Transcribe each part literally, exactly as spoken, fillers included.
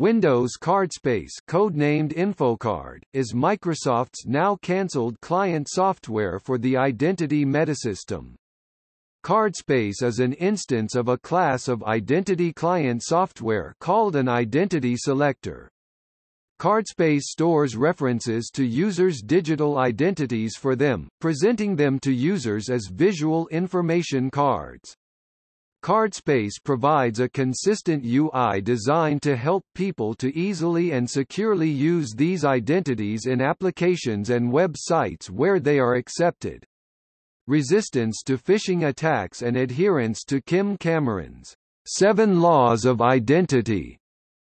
Windows CardSpace, codenamed InfoCard, is Microsoft's now-cancelled client software for the Identity Metasystem. CardSpace is an instance of a class of identity client software called an Identity Selector. CardSpace stores references to users' digital identities for them, presenting them to users as visual information cards. CardSpace provides a consistent U I designed to help people to easily and securely use these identities in applications and websites where they are accepted. Resistance to phishing attacks and adherence to Kim Cameron's seven Laws of Identity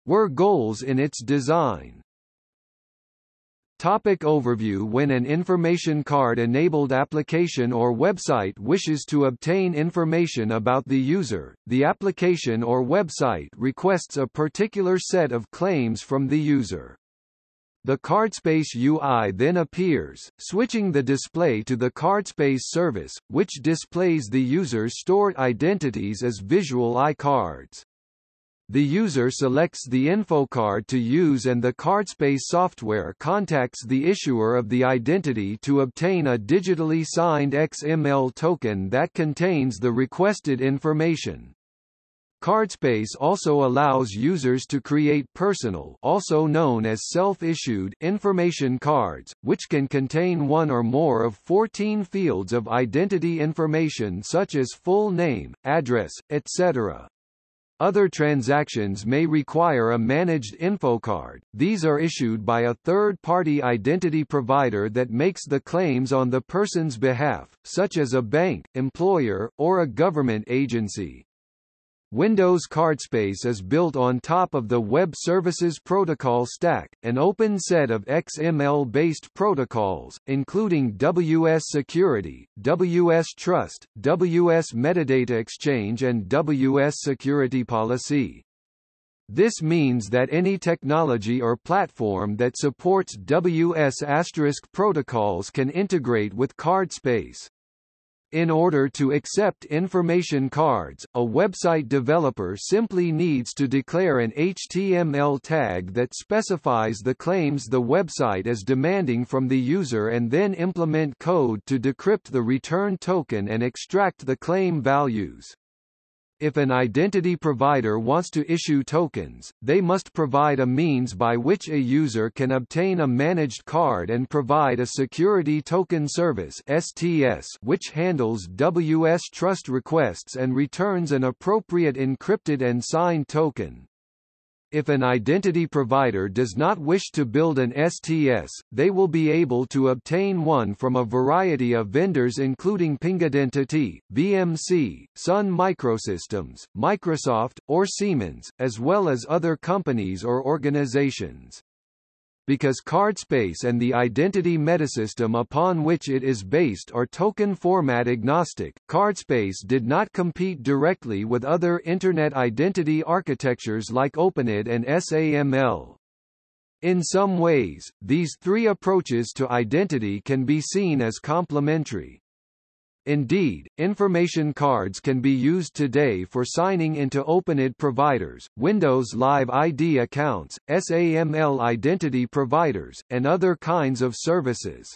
were goals in its design. Topic overview. When an information card-enabled application or website wishes to obtain information about the user, the application or website requests a particular set of claims from the user. The CardSpace U I then appears, switching the display to the CardSpace service, which displays the user's stored identities as visual I cards. The user selects the InfoCard to use and the CardSpace software contacts the issuer of the identity to obtain a digitally signed X M L token that contains the requested information. CardSpace also allows users to create personal, also known as self-issued, information cards, which can contain one or more of fourteen fields of identity information such as full name, address, et cetera. Other transactions may require a managed InfoCard. These are issued by a third-party identity provider that makes the claims on the person's behalf, such as a bank, employer, or a government agency. Windows CardSpace is built on top of the Web Services Protocol Stack, an open set of X M L-based protocols, including W S Security, W S Trust, W S Metadata Exchange and W S Security Policy. This means that any technology or platform that supports W S asterisk protocols can integrate with CardSpace. In order to accept information cards, a website developer simply needs to declare an H T M L tag that specifies the claims the website is demanding from the user and then implement code to decrypt the return token and extract the claim values. If an identity provider wants to issue tokens, they must provide a means by which a user can obtain a managed card and provide a security token service (S T S) which handles W S Trust requests and returns an appropriate encrypted and signed token. If an identity provider does not wish to build an S T S, they will be able to obtain one from a variety of vendors including Ping Identity, B M C, Sun Microsystems, Microsoft, or Siemens, as well as other companies or organizations. Because CardSpace and the Identity Metasystem upon which it is based are token format agnostic, CardSpace did not compete directly with other Internet identity architectures like OpenID and SAML. In some ways, these three approaches to identity can be seen as complementary. Indeed, information cards can be used today for signing into OpenID providers, Windows Live I D accounts, SAML identity providers, and other kinds of services.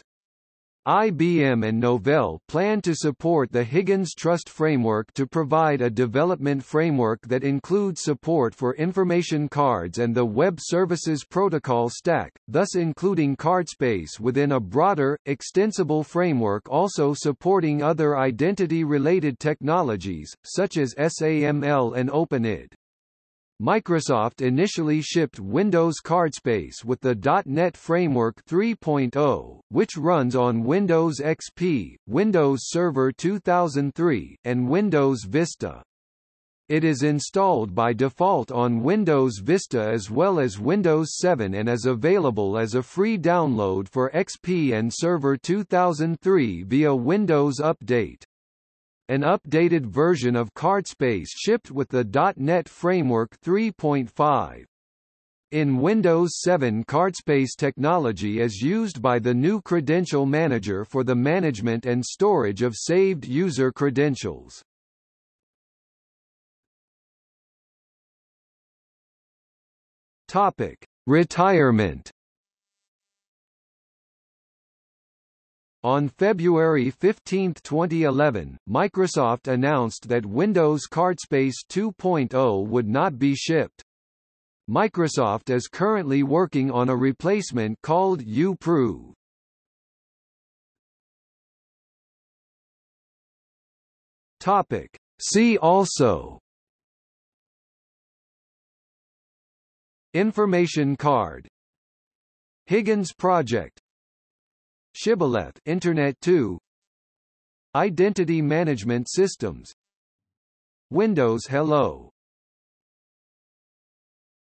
I B M and Novell plan to support the Higgins Trust framework to provide a development framework that includes support for information cards and the Web Services Protocol Stack, thus including CardSpace within a broader, extensible framework also supporting other identity-related technologies, such as SAML and OpenID. Microsoft initially shipped Windows CardSpace with the dot net Framework three point oh, which runs on Windows X P, Windows Server two thousand three, and Windows Vista. It is installed by default on Windows Vista as well as Windows seven and is available as a free download for X P and Server two thousand three via Windows Update. An updated version of CardSpace shipped with the dot net Framework three point five. In Windows seven, CardSpace technology is used by the new Credential Manager for the management and storage of saved user credentials. Topic: Retirement. On February fifteenth, twenty eleven, Microsoft announced that Windows CardSpace two point oh would not be shipped. Microsoft is currently working on a replacement called U-Prove. Topic: See also: Information card, Higgins Project, Shibboleth, Internet two, Identity Management Systems, Windows Hello.